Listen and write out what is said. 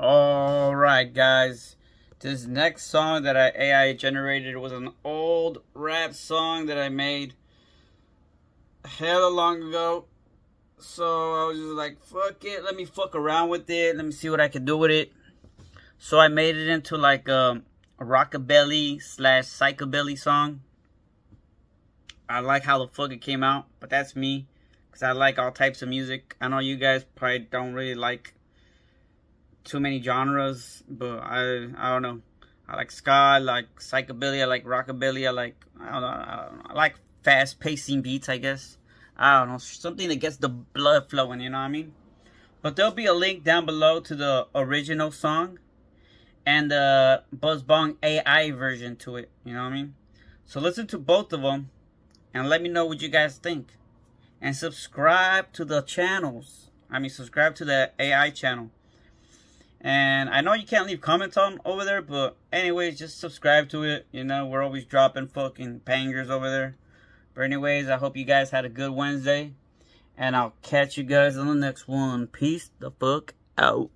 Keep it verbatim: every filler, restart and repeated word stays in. Alright guys, this next song that I A I generated was an old rap song that I made hella long ago. So I was just like, fuck it, let me fuck around with it, let me see what I can do with it. So I made it into like a rockabilly slash psychobilly song. I like how the fuck it came out, but that's me, because I like all types of music. I know you guys probably don't really like too many genres, but I I don't know. I like ska, I like psychobilly, I like rockabilly, I like, I don't know, I, don't know. I like fast-pacing beats, I guess. I don't know, something that gets the blood flowing, you know what I mean? But there'll be a link down below to the original song and the Buzzbong A I version to it, you know what I mean? So listen to both of them and let me know what you guys think. And subscribe to the channels. I mean, subscribe to the A I channel. And I know you can't leave comments on over there, but anyways, just subscribe to it. You know, we're always dropping fucking bangers over there. But anyways, I hope you guys had a good Wednesday. And I'll catch you guys on the next one. Peace the fuck out.